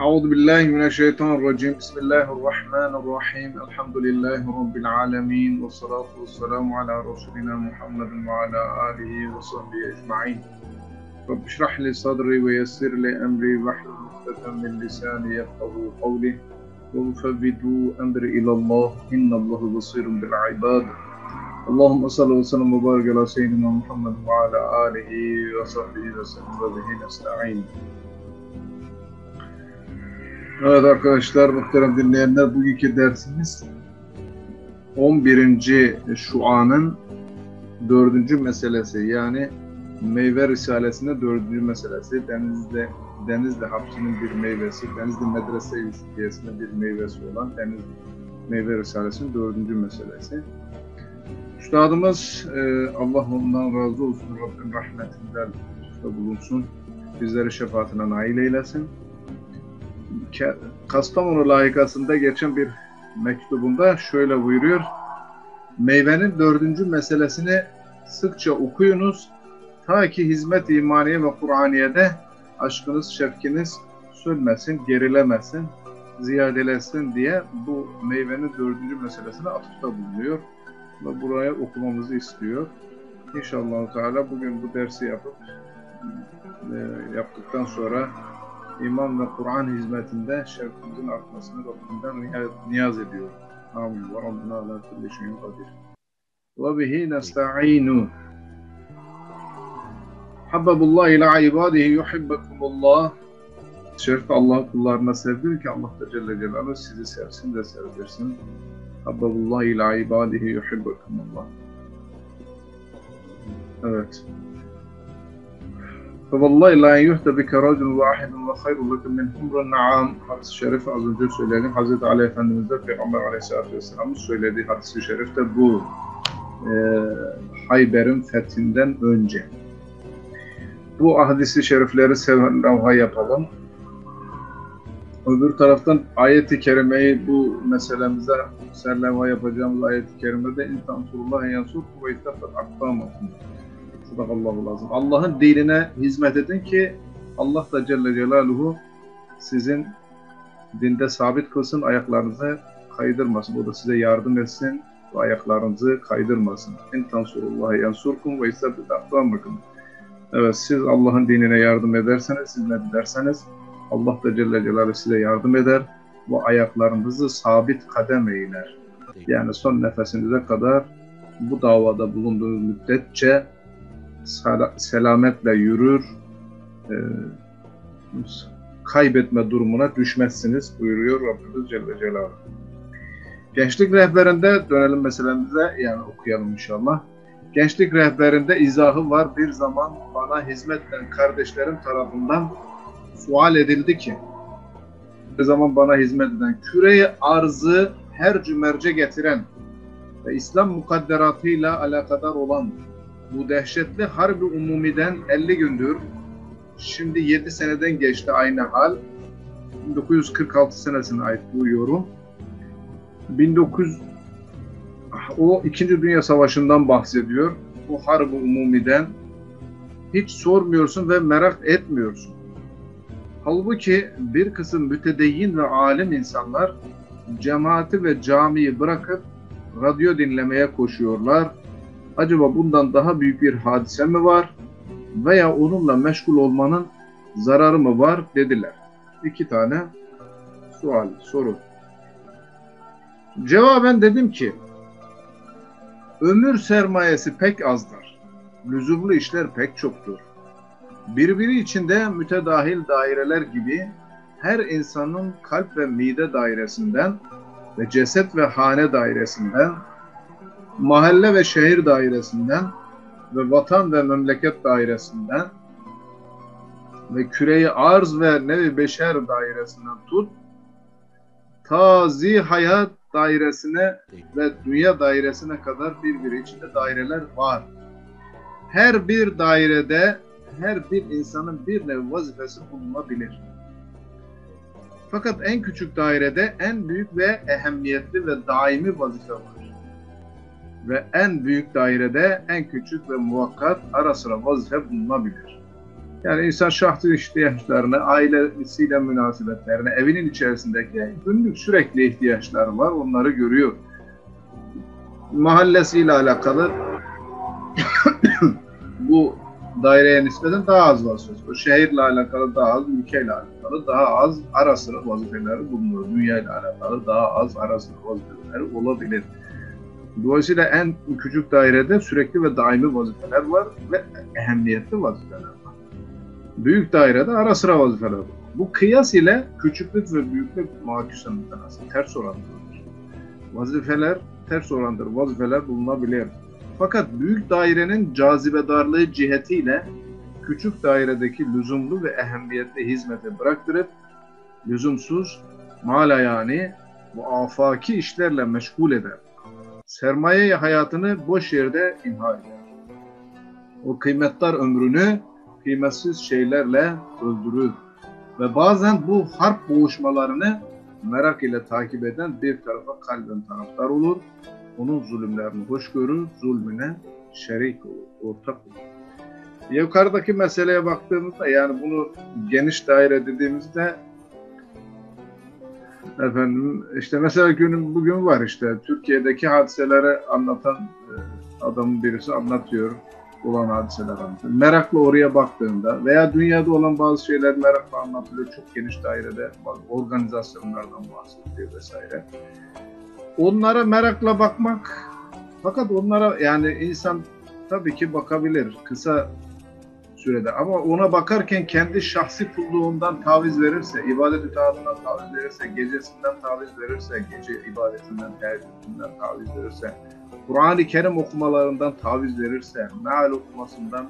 Euzubillahimineşşeytanirracim. Bismillahirrahmanirrahim. Elhamdülillahi Rabbil alemin. Ve salatu ve selamu ala Resulina Muhammedin ve ala alihi ve sahbihi ecma'in. Rabbi şrahli sadri ve yessirli emri ve hlul min lisani yefkahu kavli ve mufevvidu emri ilallah innallahu basirun bil ibad. Allahümme salli ve sellem ve barik ala seyyidina Muhammedin ve ala alihi ve sahbihi ve sellem ve bihi nesta'in. Evet arkadaşlar, muhterem dinleyenler, bugünkü dersimiz 11. şuanın 4. meselesi, yani meyve risalesinde 4. meselesi. Denizli hapsinin bir meyvesi, Denizli medrese ilişkisinde bir meyvesi olan Denizli meyve risalesinin 4. meselesi. Üstadımız, Allah ondan razı olsun, Rabbim rahmetinden bulunsun, bizleri şefaatine nail eylesin. Kastamonu layıkasında geçen bir mektubunda şöyle buyuruyor: meyvenin 4. meselesini sıkça okuyunuz, ta ki hizmet-i imaniye ve Kur'aniye'de aşkınız, şefkiniz sönmesin, gerilemesin, ziyadelesin diye bu meyvenin 4. meselesine atıfta bulunuyor ve buraya okumamızı istiyor. İnşallah Teala bugün bu dersi yaptıktan sonra İman ve Kur'an hizmetinde şerefimizin artmasını Rabbimden niyaz ediyorum. Amin. Ve Rabbina ala kulli şeyin kadir. Ve bihi nesta'inu. Habbabullah ila ibadihi yuhibbekumullah. Şerif Allah kullarına sevdir ki Allah da Celle Celaluhu sizi sevsin de sevdirsin. Habbabullah ila ibadihi yuhibbekumullah. Evet. فَوَاللّٰهِ لَا يُهْتَ بِكَ رَجُلُ وَاحِدٌ وَخَيْرُ لَكُمْ مِنْ حُمْرَ النَّعَامِ Hadis-i şerif, az önce söyleyelim, Hz. Ali Efendimiz'de Peygamber Aleyhisselatü Vesselam'ın söylediği hadis-i şerif de bu, Hayber'in fethinden önce. Bu hadis-i şerifleri seven levha yapalım. Öbür taraftan ayet-i kerimeyi, bu meselemize serlevha yapacağımız ayet-i kerimede اِنْ تَنْصُرُ اللّٰهِ يَنْصُرْ وَاِتَّفَتْ اَقْدَامَ Allah'ın dinine hizmet edin ki Allah da Celle Celaluhu sizin dinde sabit kılsın, ayaklarınızı kaydırmasın. O da size yardım etsin ve ayaklarınızı kaydırmasın. اِنْ تَنْصُرُ اللّٰهِ يَنْصُرْكُمْ وَاِسْتَبْدِ اَقْدَامَكُمْ. Evet, siz Allah'ın dinine yardım ederseniz, siz ne dilerseniz Allah da Celle Celaluhu size yardım eder ve ayaklarınızı sabit kadem eyler. Yani son nefesinize kadar bu davada bulunduğunuz müddetçe selametle yürür, kaybetme durumuna düşmezsiniz buyuruyor Rabbimiz Celle Celaluhu. Gençlik rehberinde dönelim meselemize, yani okuyalım inşallah. Gençlik rehberinde izahı var. Bir zaman bana hizmet eden kardeşlerim tarafından sual edildi ki, bir zaman bana hizmet eden, küre-i arzı her cümerce getiren ve İslam mukadderatıyla alakadar olan bu dehşetli harbi umumiden 50 gündür, şimdi 7 seneden geçti aynı hal. 1946 senesine ait bu yorum. O 2. Dünya Savaşı'ndan bahsediyor. Bu harbi umumiden hiç sormuyorsun ve merak etmiyorsun. Halbuki bir kısım mütedeyyin ve alim insanlar cemaati ve camiyi bırakıp radyo dinlemeye koşuyorlar. Acaba bundan daha büyük bir hadise mi var veya onunla meşgul olmanın zararı mı var dediler. 2 tane soru. Cevaben dedim ki, ömür sermayesi pek azdır. Lüzumlu işler pek çoktur. Birbiri içinde mütedahil daireler gibi her insanın kalp ve mide dairesinden ve ceset ve hane dairesinden, mahalle ve şehir dairesinden ve vatan ve memleket dairesinden ve küre-i arz ve nev-i beşer dairesinden tut, tazi hayat dairesine ve dünya dairesine kadar birbiri içinde daireler var. Her bir dairede her bir insanın bir nevi vazifesi bulunabilir. Fakat en küçük dairede en büyük ve ehemmiyetli ve daimi vazife var. Ve en büyük dairede en küçük ve muvakkat ara sıra vazife bulunabilir. Yani insan şahsi ihtiyaçlarını, ailesiyle münasebetlerini, evinin içerisindeki günlük sürekli ihtiyaçları var, onları görüyor. Mahallesiyle alakalı bu daireye nispeten daha az vazife. Şehirle alakalı daha az, ülkeyle alakalı daha az ara sıra vazifeleri bulunur. Dünyayla alakalı daha az ara sıra vazifeleri olabilir. Dolayısıyla en küçük dairede sürekli ve daimi vazifeler var ve ehemmiyetli vazifeler var. Büyük dairede ara sıra vazifeler var. Bu kıyas ile küçüklük ve büyüklük mahkusen mütenasip, ters orantılıdır. Vazifeler ters orantıdır, vazifeler bulunabilir. Fakat büyük dairenin cazibedarlığı cihetiyle küçük dairedeki lüzumlu ve ehemmiyetli hizmete bıraktırıp lüzumsuz, malayani ve afaki işlerle meşgul eder. Sermaye hayatını boş yerde imha eder. O kıymetdar ömrünü kıymetsiz şeylerle öldürür. Ve bazen bu harp boğuşmalarını merak ile takip eden bir tarafa kalben taraftar olur. Onun zulümlerini hoş görür, zulmüne şerik olur, ortak olur. Yukarıdaki meseleye baktığımızda, yani bunu geniş daire dediğimizde, efendim işte mesela günün bugün var işte, Türkiye'deki hadiseleri anlatan adamın birisi anlatıyor, olan hadiseler anlatıyor. Merakla oraya baktığında veya dünyada olan bazı şeyler merakla anlatılıyor, çok geniş dairede organizasyonlardan bahsediyor vesaire. Onlara merakla bakmak, fakat onlara yani insan tabii ki bakabilir kısa sürede ama ona bakarken kendi şahsi kulluğundan taviz verirse, ibadet itaatından taviz verirse, gecesinden taviz verirse, gece ibadetinden, teheccüdünden taviz verirse, Kur'an-ı Kerim okumalarından taviz verirse, meal okumasından,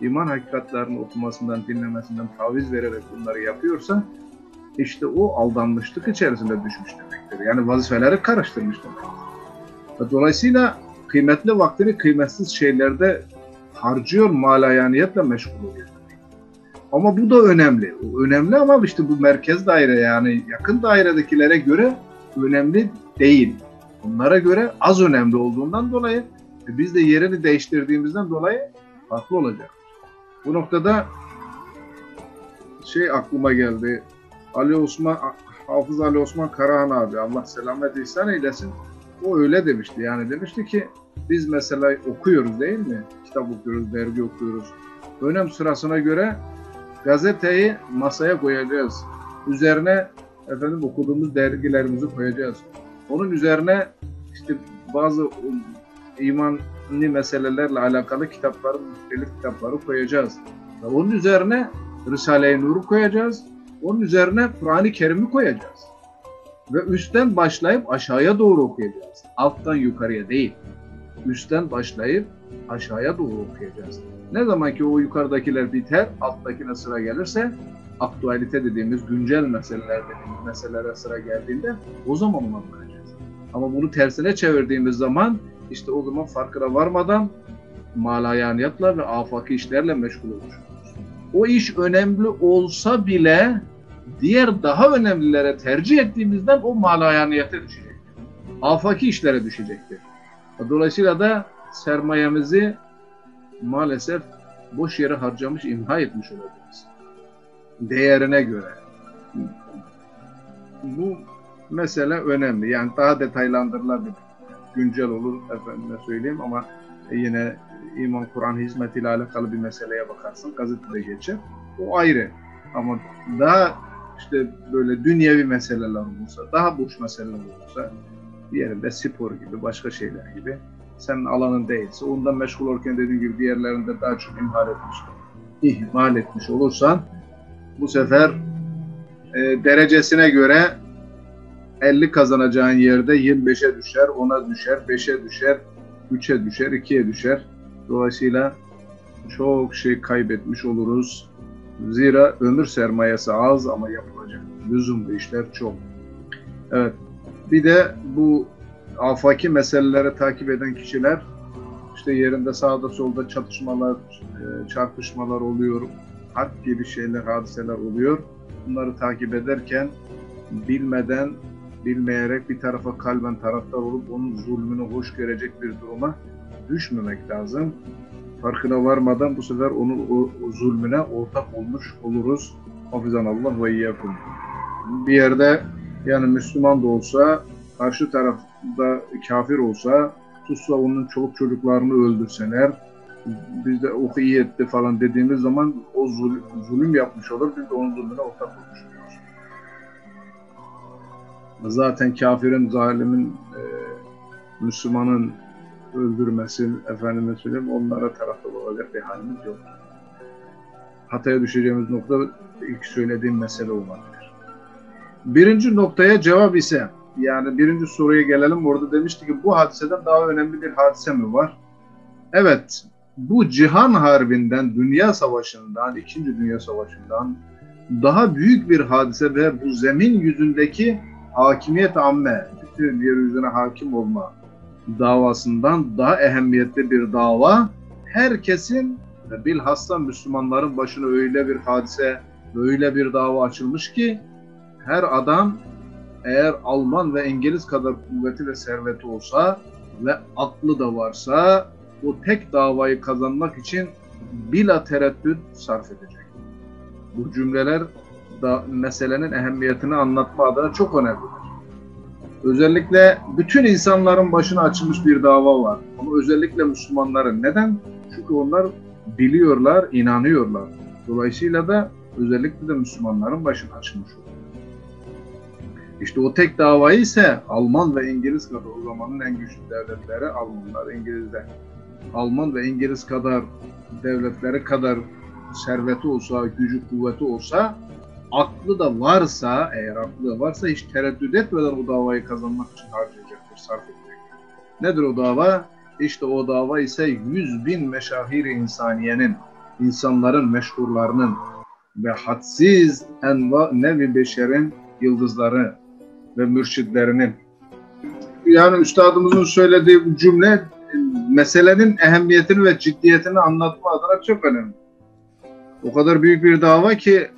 iman hakikatlarını okumasından, dinlemesinden taviz vererek bunları yapıyorsa, İşte o aldanmışlık içerisinde düşmüş demektir. Yani vazifeleri karıştırmış demektir. Dolayısıyla kıymetli vaktini kıymetsiz şeylerde harcıyor, malayaniyetle meşgul oluyor. Ama bu da önemli. Önemli ama işte bu merkez daire, yani yakın dairedekilere göre önemli değil. Onlara göre az önemli olduğundan dolayı biz de yerini değiştirdiğimizden dolayı farklı olacak. Bu noktada aklıma geldi. Hafız Ali Osman Karahan abi, Allah selamet ihsan eylesin, o öyle demişti. Yani demişti ki biz mesela okuyoruz değil mi? Kitap okuyoruz, dergi okuyoruz. Önem sırasına göre gazeteyi masaya koyacağız. Üzerine efendim okuduğumuz dergilerimizi koyacağız. Onun üzerine işte bazı imanlı meselelerle alakalı kitapları, müftelif kitapları koyacağız. Onun üzerine Risale-i Nur'u koyacağız. Onun üzerine Kur'an-ı Kerim'i koyacağız. Ve üstten başlayıp aşağıya doğru okuyacağız. Alttan yukarıya değil. Üstten başlayıp aşağıya doğru okuyacağız. Ne zaman ki o yukarıdakiler biter, alttakine sıra gelirse, aktualite dediğimiz, güncel meseleler dediğimiz meselelere sıra geldiğinde o zaman ona bakacağız. Ama bunu tersine çevirdiğimiz zaman işte o zaman farkına varmadan malayaniyatla ve afaki işlerle meşgul oluruz. O iş önemli olsa bile diğer daha önemlilere tercih ettiğimizden o malayaniyete düşecektir. Afaki işlere düşecektir. Dolayısıyla da sermayemizi maalesef boş yere harcamış, imha etmiş olacağız. Değerine göre. Bu mesele önemli. Yani daha detaylandırılabilir. Güncel olur efendime söyleyeyim ama yine İman Kur'an hizmetiyle alakalı bir meseleye bakarsın, gazetede geçer. O ayrı. Ama daha işte böyle dünyevi meseleler olursa, daha boş meseleler olursa, diğerinde spor gibi, başka şeyler gibi, senin alanın değilse, ondan meşgul olurken dediğim gibi diğerlerinde daha çok ihmal etmiş olursan, bu sefer derecesine göre 50 kazanacağın yerde 25'e düşer, 10'a düşer, 5'e düşer, 3'e düşer, 2'ye düşer. Dolayısıyla çok şey kaybetmiş oluruz. Zira ömür sermayesi az ama yapılacak lüzumlu işler çok. Evet. Bir de bu afaki meseleleri takip eden kişiler işte yerinde sağda solda çatışmalar, çarpışmalar oluyor, harp gibi şeyler, hadiseler oluyor. Bunları takip ederken bilmeden, bilmeyerek bir tarafa kalben taraftar olup onun zulmünü hoş görecek bir duruma düşmemek lazım. Farkına varmadan bu sefer onun o zulmüne ortak olmuş oluruz. Hafizanallah ve iyyakum. Bir yerde yani Müslüman da olsa, karşı tarafta kafir olsa, tutsa onun çoluk çocuklarını öldürseler, biz de o iyi etti falan dediğimiz zaman o zulüm yapmış olur, biz de onun zulmüne ortak olmuş oluruz. Zaten kafirin, zalimin, Müslümanın öldürmesi, efendime söyleyeyim, onlara tarafta olacak bir halimiz yok. Hataya düşeceğimiz nokta ilk söylediğim mesele olmalıdır. Birinci noktaya cevap ise, yani birinci soruya gelelim, orada demişti ki bu hadiseden daha önemli bir hadise mi var? Evet, bu Cihan Harbi'nden, Dünya Savaşı'ndan, İkinci Dünya Savaşı'ndan daha büyük bir hadise ve bu zemin yüzündeki hakimiyet amme, bütün yeryüzüne hakim olma davasından daha ehemmiyetli bir dava. Herkesin ve bilhassa Müslümanların başına öyle bir hadise, öyle bir dava açılmış ki her adam eğer Alman ve İngiliz kadar kuvveti ve serveti olsa ve aklı da varsa o tek davayı kazanmak için bila tereddüt sarf edecek. Bu cümleler da meselenin ehemmiyetini anlatma adına çok önemlidir. Özellikle bütün insanların başına açılmış bir dava var. Ama özellikle Müslümanların. Neden? Çünkü onlar biliyorlar, inanıyorlar. Dolayısıyla da özellikle de Müslümanların başına açılmış oluyor. İşte o tek davayı ise Alman ve İngiliz kadar, o zamanın en güçlü devletleri Almanlar, İngilizler. Alman ve İngiliz kadar, devletleri kadar serveti olsa, gücü, kuvveti olsa, aklı da varsa, eğer aklı da varsa hiç tereddüt etmeden o davayı kazanmak için harcayacaktır, sarf edecektir. Nedir o dava? İşte o dava ise 100.000 meşahir-i insaniyenin, insanların meşhurlarının ve hadsiz nevi beşerin yıldızları ve mürşitlerinin. Yani üstadımızın söylediği bu cümle meselenin ehemmiyetini ve ciddiyetini anlatma adına çok önemli. O kadar büyük bir dava ki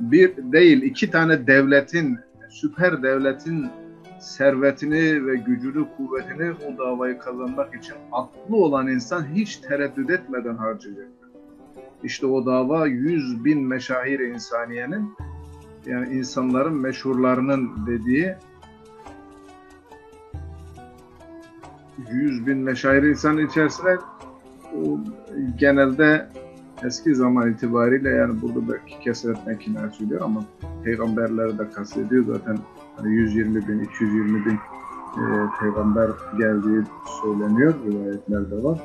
bir değil, iki tane devletin, süper devletin servetini ve gücünü, kuvvetini o davayı kazanmak için aklı olan insan hiç tereddüt etmeden harcayacaktır. İşte o dava 100.000 meşahir-i insaniyenin, yani insanların meşhurlarının dediği 100.000 meşahir insanın içerisinde o, genelde eski zaman itibariyle, yani burada belki kesretmek kinayet söylüyor ama peygamberleri de kastediyor zaten, hani 120.000, 220.000 peygamber geldiği söyleniyor, rivayetlerde var.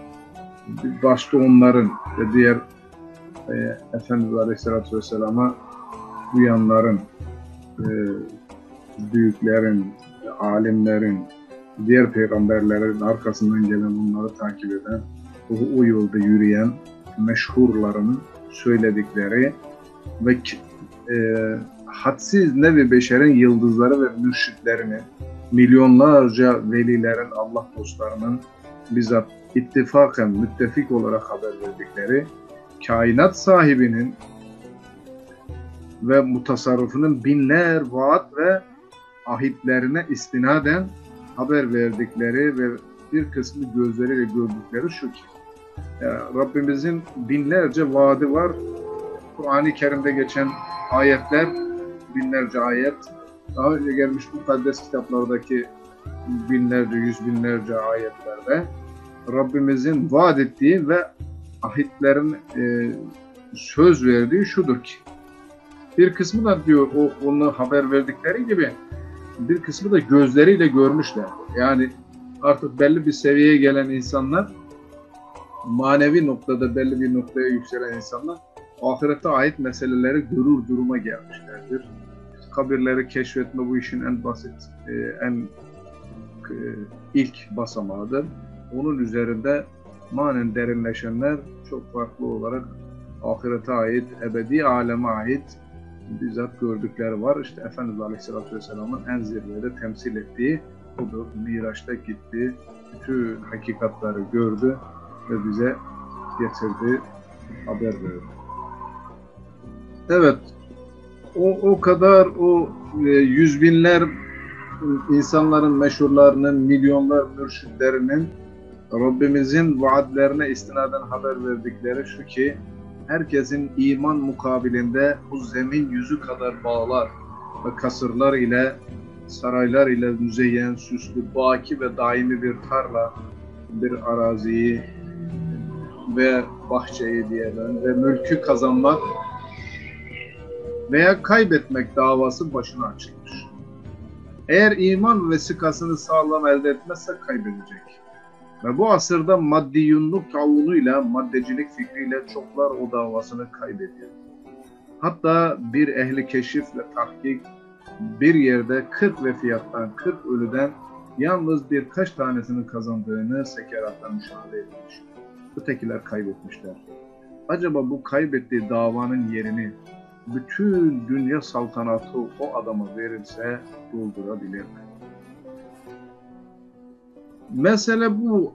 Başta onların ve diğer Efendimiz Aleyhisselatü Vesselam'a duyanların, büyüklerin, alimlerin, diğer peygamberlerin arkasından gelen, onları takip eden, o yolda yürüyen meşhurların söyledikleri ve hadsiz nevi beşerin yıldızları ve mürşitlerinin, milyonlarca velilerin, Allah dostlarının bizzat ittifaken, müttefik olarak haber verdikleri, kainat sahibinin ve mutasarrıfının binler vaat ve ahitlerine istinaden haber verdikleri ve bir kısmı gözleriyle gördükleri şu ki, yani Rabbimizin binlerce vaadi var. Kur'an-ı Kerim'de geçen ayetler, binlerce ayet, daha önce gelmiş mukaddes kitaplardaki binlerce, yüz binlerce ayetlerde Rabbimizin vaat ettiği ve ahitlerin söz verdiği şudur ki, bir kısmı da diyor onu haber verdikleri gibi, bir kısmı da gözleriyle görmüşler. Yani artık belli bir seviyeye gelen insanlar, manevi noktada belli bir noktaya yükselen insanlar, ahirete ait meseleleri görür duruma gelmişlerdir. Kabirleri keşfetme bu işin en basit, en ilk basamağıdır. Onun üzerinde manen derinleşenler çok farklı olarak ahirete ait, ebedi aleme ait bizzat gördükleri var. İşte Efendimiz Aleyhisselatü Vesselam'ın en zirvede temsil ettiği budur. Miraç'ta gitti, bütün hakikatları gördü. ve bize getirdi, haber verdi. Evet, o kadar yüz binler insanların meşhurlarının, milyonlar mürşitlerinin Rabbimizin vaadlerine istinaden haber verdikleri şu ki, herkesin iman mukabilinde bu zemin yüzü kadar bağlar ve kasırlar ile, saraylar ile müzeyyen, süslü, baki ve daimi bir tarla, bir araziyi ve bahçeyi diyelim ve mülkü kazanmak veya kaybetmek davası başına açılmış. Eğer iman vesikasını sağlam elde etmezse kaybedecek. Ve bu asırda maddiyunluk taunuyla, maddecilik fikriyle çoklar o davasını kaybediyor. Hatta bir ehli keşif ve tahkik bir yerde 40 vefiyattan, 40 ölüden yalnız birkaç tanesinin kazandığını sekerattan müşahede etmiş. Ötekiler kaybetmişler. Acaba bu kaybettiği davanın yerini bütün dünya saltanatı o adama verilse doldurabilir mi? Mesele bu,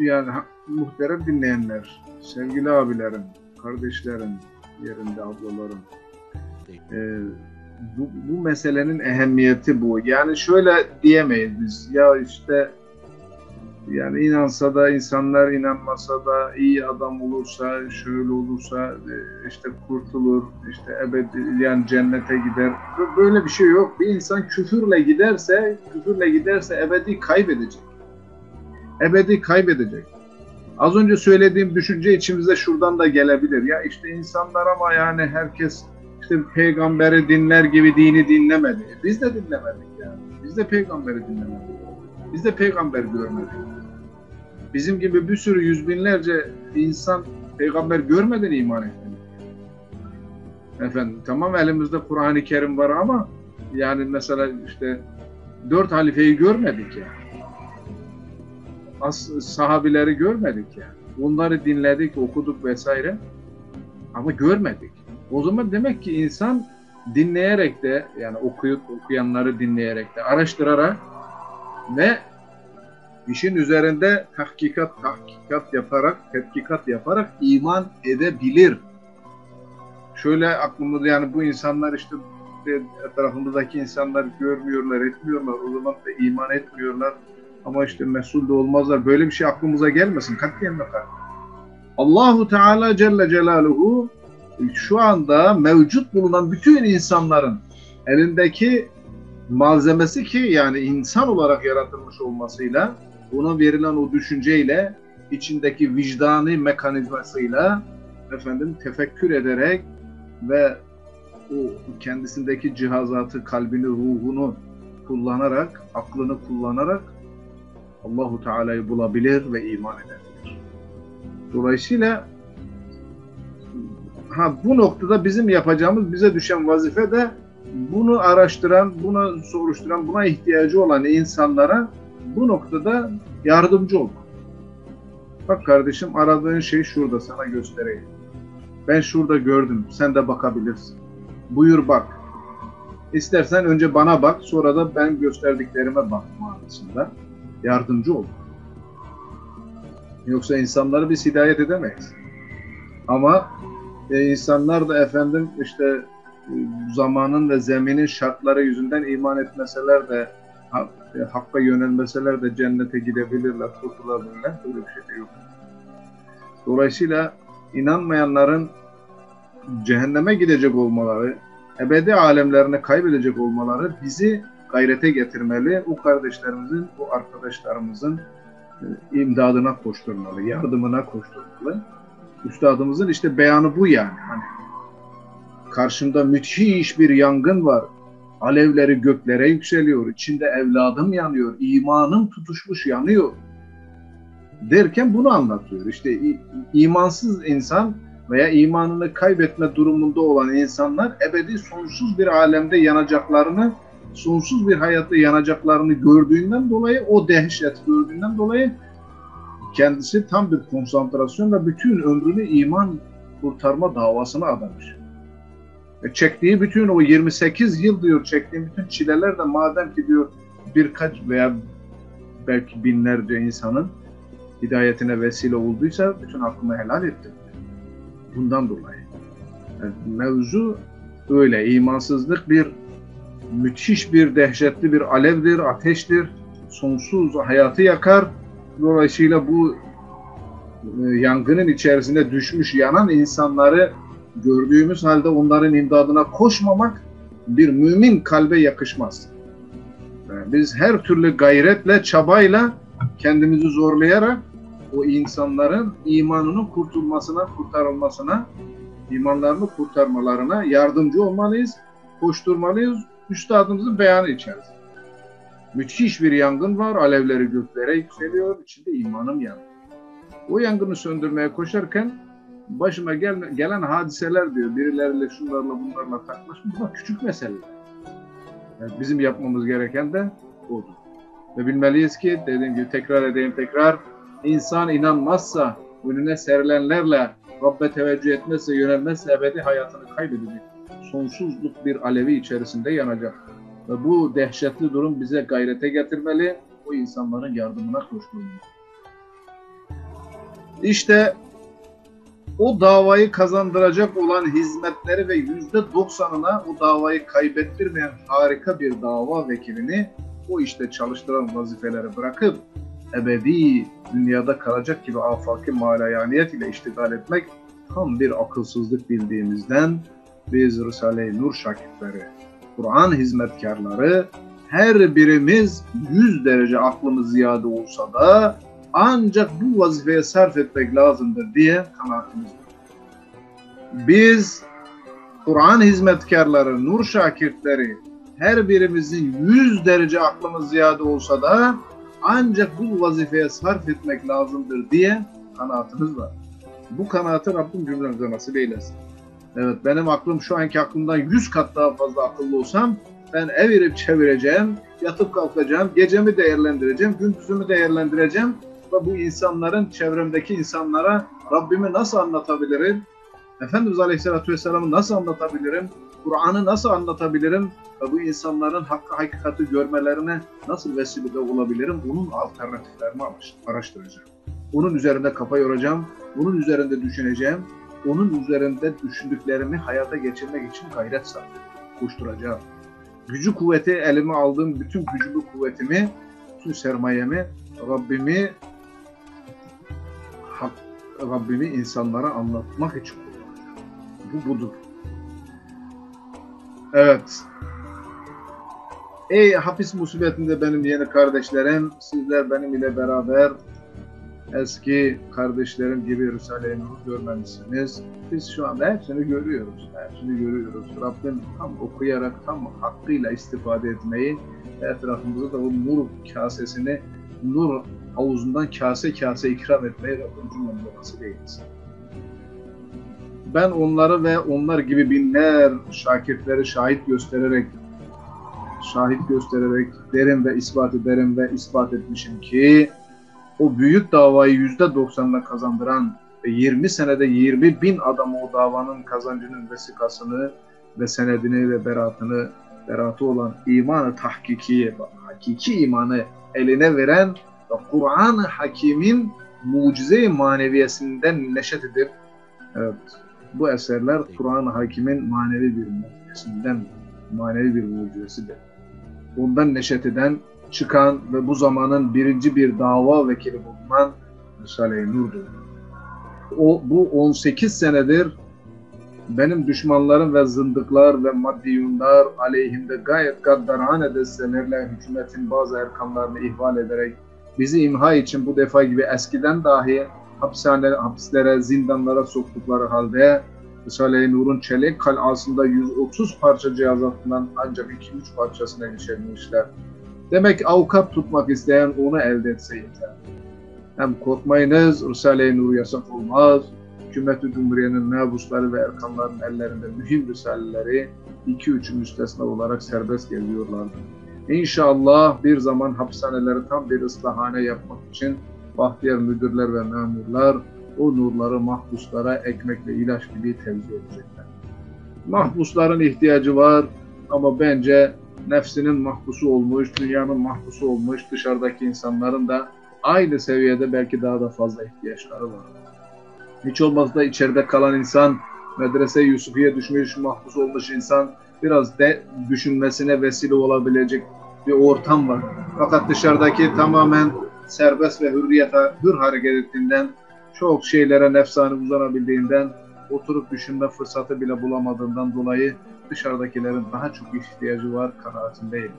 yani muhterem dinleyenler, sevgili abilerim, kardeşlerim, yerinde ablalarım, bu meselenin ehemmiyeti bu. Yani şöyle diyemeyiz biz, ya işte yani inansa da insanlar, inanmasa da iyi adam olursa, şöyle olursa işte kurtulur, işte ebedi, yani cennete gider. Böyle bir şey yok. Bir insan küfürle giderse ebedi kaybedecek. Ebedi kaybedecek. Az önce söylediğim düşünce içimizde şuradan da gelebilir. Ya işte insanlar ama yani herkes işte peygamberi dinler gibi dini dinlemedi. Biz de dinlemedik yani. Biz de peygamberi dinlemedik. Biz de peygamber görmedik. Bizim gibi bir sürü yüz binlerce insan peygamber görmeden iman etti. Efendim tamam, elimizde Kur'an-ı Kerim var ama yani mesela işte 4 halifeyi görmedik ya. Yani. Sahabileri görmedik ya. Yani. Onları dinledik, okuduk vesaire ama görmedik. O zaman demek ki insan dinleyerek de, yani okuyanları dinleyerek de, araştırarak ve işin üzerinde tetkikat yaparak iman edebilir. Şöyle aklımızda, yani bu insanlar işte etrafımızdaki insanlar görmüyorlar, etmiyorlar, o zaman da iman etmiyorlar ama işte mesul de olmazlar. Böyle bir şey aklımıza gelmesin. Katiyen bakar. Allahu Teala Celle Celaluhu şu anda mevcut bulunan bütün insanların elindeki malzemesi ki yani insan olarak yaratılmış olmasıyla, ona verilen o düşünceyle, içindeki vicdani mekanizmasıyla, efendim tefekkür ederek ve o kendisindeki cihazatı, kalbini, ruhunu kullanarak, aklını kullanarak Allahu Teala'yı bulabilir ve iman edebilir. Dolayısıyla bu noktada bizim yapacağımız, bize düşen vazife de bunu araştıran, bunu soruşturan, buna ihtiyacı olan insanlara bu noktada yardımcı olmak. Bak kardeşim, aradığın şey şurada, sana göstereyim. Ben şurada gördüm, sen de bakabilirsin. Buyur bak. İstersen önce bana bak, sonra da ben gösterdiklerime bak manasında yardımcı olmak. Yoksa insanları biz hidayet edemeyiz. Ama insanlar da efendim işte zamanın ve zeminin şartları yüzünden iman etmeseler de, hakka yönelmeseler de cennete gidebilirler, kurtulabilirler. Öyle bir şey yok. Dolayısıyla inanmayanların cehenneme gidecek olmaları, ebedi alemlerini kaybedecek olmaları bizi gayrete getirmeli. O kardeşlerimizin, o arkadaşlarımızın imdadına koşturmalı, yardımına koşturmalı. Üstadımızın işte beyanı bu yani. Hani karşımda müthiş bir yangın var. Alevleri göklere yükseliyor. İçinde evladım yanıyor. İmanım tutuşmuş yanıyor. Derken bunu anlatıyor. İşte imansız insan veya imanını kaybetme durumunda olan insanlar ebedi sonsuz bir alemde yanacaklarını, sonsuz bir hayatta yanacaklarını gördüğünden dolayı, o dehşet gördüğünden dolayı kendisi tam bir konsantrasyonla bütün ömrünü iman kurtarma davasına adamış. Çektiği bütün o 28 yıl diyor, çektiği bütün çileler de madem ki diyor birkaç veya belki binlerce insanın hidayetine vesile olduysa bütün hakkımı helal ettim. Bundan dolayı. Yani mevzu öyle. İmansızlık bir müthiş bir dehşetli bir alevdir, ateştir. Sonsuz hayatı yakar. Dolayısıyla bu yangının içerisine düşmüş, yanan insanları gördüğümüz halde onların imdadına koşmamak bir mümin kalbe yakışmaz. Yani biz her türlü gayretle, çabayla, kendimizi zorlayarak o insanların imanının kurtulmasına, kurtarılmasına, imanlarını kurtarmalarına yardımcı olmalıyız, koşturmalıyız, üstadımızın beyanı içerisinde. Müthiş bir yangın var, alevleri göklere yükseliyor, içinde imanım yanıyor. O yangını söndürmeye koşarken başıma gelen hadiseler diyor, birileriyle şunlarla bunlarla taklaşmış, bunlar küçük meseleler. Yani bizim yapmamız gereken de odur. Ve bilmeliyiz ki, dediğim gibi tekrar edeyim, insan inanmazsa, önüne serilenlerle, Rabbe teveccüh etmezse, yönelmezse ebedi hayatını kaybedecek. Sonsuzluk bir alevi içerisinde yanacak. Ve bu dehşetli durum bize gayrete getirmeli, o insanların yardımına koşturmalı. İşte o davayı kazandıracak olan hizmetleri ve %90'ına o davayı kaybettirmeyen harika bir dava vekilini o işte çalıştıran vazifeleri bırakıp ebedi dünyada kalacak gibi afaki malayaniyet ile iştigal etmek tam bir akılsızlık bildiğimizden biz Risale-i Nur şakirtleri, Kur'an hizmetkarları her birimiz 100 derece aklımız ziyade olsa da ancak bu vazifeye sarf etmek lazımdır diye kanaatimiz var. Biz Kur'an hizmetkarları, Nur şakirtleri her birimizin 100 derece aklımız ziyade olsa da ancak bu vazifeye sarf etmek lazımdır diye kanaatimiz var. Bu kanaati Rabbim cümlemize nasip eylesin. Evet, benim aklım şu anki aklımdan 100 kat daha fazla akıllı olsam ben evirip çevireceğim, yatıp kalkacağım, gecemi değerlendireceğim, gündüzümü değerlendireceğim. Ve bu insanların, çevremdeki insanlara Rabbimi nasıl anlatabilirim? Efendimiz Aleyhisselatü Vesselam'ı nasıl anlatabilirim? Kur'an'ı nasıl anlatabilirim? Ve bu insanların hakkı, hakikati görmelerine nasıl vesilede olabilirim? Bunun alternatiflerini araştıracağım. Onun üzerinde kafa yoracağım, onun üzerinde düşüneceğim, onun üzerinde düşündüklerimi hayata geçirmek için gayret sarf edeceğim, koşturacağım. Gücü kuvveti, elime aldığım bütün gücümü, kuvvetimi, bütün sermayemi, Rabbimi insanlara anlatmak için kullanacağım. Bu budur. Evet. Ey hapis musibetinde benim yeni kardeşlerim, sizler benim ile beraber eski kardeşlerim gibi Risale-i Nur'u görmemişsiniz. Biz şu anda hepsini görüyoruz. Rabbim tam okuyarak, tam hakkıyla istifade etmeyi, etrafımıza da o nur kasesini, nur havuzundan kase kase ikram etmeyi Rabbim cümlemize nasip eylesin. Ben onları ve onlar gibi binler şakirtleri şahit göstererek derim ve ispat ederim ve ispat etmişim ki o büyük davayı %90'la kazandıran ve 20 senede 20 bin adamı o davanın kazancının vesikasını ve senedini ve beratı olan imanı tahkikiye, hakiki imanı eline veren ve Kur'an-ı Hakim'in mucize-i maneviyesinden neşet edip, evet, bu eserler Kur'an-ı Hakim'in manevi bir mucizesidir. Ondan neşet eden, çıkan ve bu zamanın birinci bir dava vekili bulunan Risale-i Nur'dur. Bu 18 senedir benim düşmanlarım ve zındıklar ve maddiyunlar aleyhimde gayet gaddarane destelerle hükümetin bazı erkamlarını ihval ederek bizi imha için bu defa gibi eskiden dahi hapislere, zindanlara soktukları halde Risale-i Nur'un çelik kalasında 130 parça cihazatından ancak 2-3 parçasına geçebilmişler. Demek avukat tutmak isteyen onu elde etse yeter. Hem korkmayınız, Risale-i Nur yasak olmaz. Hükümet-i Cumhuriye'nin mebusları ve erkanların ellerinde mühim risaleleri 2-3 müstesna olarak serbest geliyorlardı. İnşallah bir zaman hapishaneleri tam bir ıslahane yapmak için bahtiyar müdürler ve memurlar o nurları mahpuslara ekmek ve ilaç gibi tevzi edecekler. Mahpusların ihtiyacı var ama bence nefsinin mahpusu olmuş, dünyanın mahpusu olmuş, dışarıdaki insanların da aynı seviyede belki daha da fazla ihtiyaçları var. Hiç olmazsa içeride kalan insan, medrese-i Yusufiye düşmüş, mahpus olmuş insan biraz düşünmesine vesile olabilecek bir ortam var. Fakat dışarıdaki tamamen serbest ve hür hareket ettiğinden, çok şeylere nefsani uzanabildiğinden, oturup düşünme fırsatı bile bulamadığından dolayı dışarıdakilerin daha çok ihtiyacı var kanaatindeyim.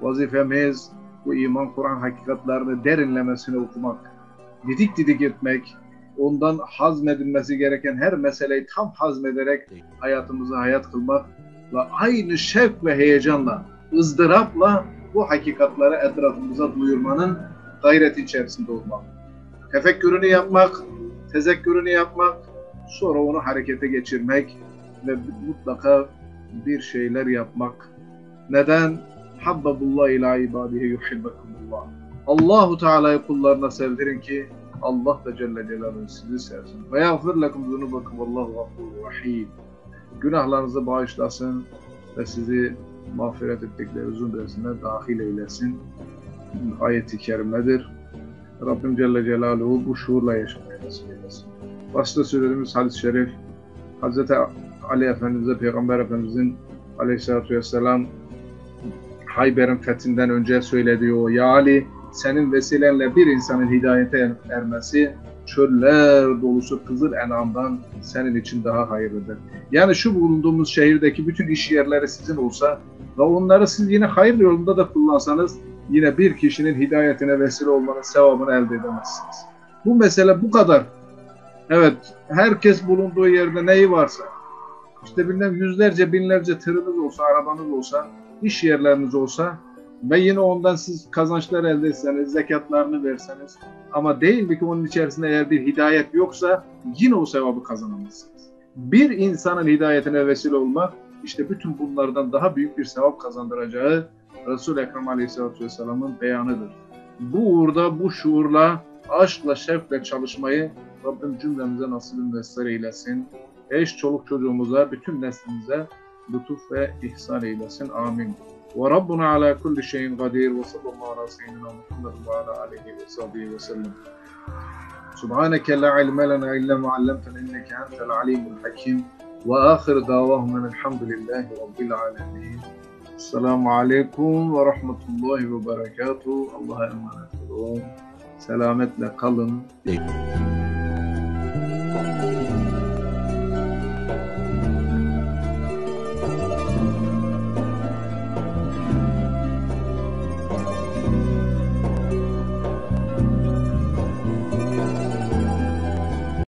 Vazifemiz bu iman, Kur'an hakikatlerini derinlemesine okumak, didik didik etmek, ondan hazmedilmesi gereken her meseleyi tam hazmederek hayatımızı hayat kılmak ve aynı şevk ve heyecanla, ızdırapla bu hakikatları etrafımıza duyurmanın gayreti içerisinde olmak. Tefekkürünü yapmak, tezekkürünü yapmak, sonra onu harekete geçirmek ve mutlaka bir şeyler yapmak. Neden? Habbabullah ila ibadihi yuhibbakumullah. Allahu Teala'yı kullarına sevdirin ki Allah da Celle Celaluhu sizi sevsin. Ve yağfir lekum zunubakum vallahu gafurur rahim. Günahlarınızı bağışlasın ve sizi mağfiret ettikleri zümresine dahil eylesin. Ayet-i kerimedir. Rabbim Celle Celaluhu bu şuurla yaşamaya nasip eylesin. Başta söylediğimiz hadis-i şerif, Hz. Ali Efendimiz'e Peygamber Efendimiz'in aleyhissalatü vesselam Hayber'in fethinden önce söylediği o, "Ya Ali, senin vesilenle bir insanın hidayete ermesi, çöller dolusu Kızıl Enam'dan senin için daha hayırlıdır." Yani şu bulunduğumuz şehirdeki bütün iş yerleri sizin olsa ve onları siz yine hayır yolunda da kullansanız, yine bir kişinin hidayetine vesile olmanın sevabını elde edemezsiniz. Bu mesele bu kadar. Evet, herkes bulunduğu yerde neyi varsa, işte bilmem yüzlerce, binlerce tırınız olsa, arabanız olsa, iş yerleriniz olsa ve yine ondan siz kazançlar elde etseniz, zekatlarını verseniz, ama değil mi ki onun içerisinde eğer bir hidayet yoksa yine o sevabı kazanamazsınız. Bir insanın hidayetine vesile olmak, işte bütün bunlardan daha büyük bir sevap kazandıracağı Resul-i Ekrem Aleyhisselatü Vesselam'ın beyanıdır. Bu uğurda, bu şuurla, aşkla, şevkle çalışmayı Rabbim cümlemize nasibini vesile eylesin. Eş, çoluk çocuğumuza, bütün neslimize lütuf ve ihsan eylesin. Amin. Ve Rabbuna ala kulli şeyin kadir ve sallallahu ala seyyidina Muhammed ve ala aleyhi ve sahbihi ve sellem. Subhaneke la ilme lena illa muallemten inneke entel alimul hakim ve ahir davahum elhamdülillahi rabbil alemin. Esselamu aleyküm ve rahmetullahi ve berekatuhu. Allah'a emanet olun. Selametle kalın.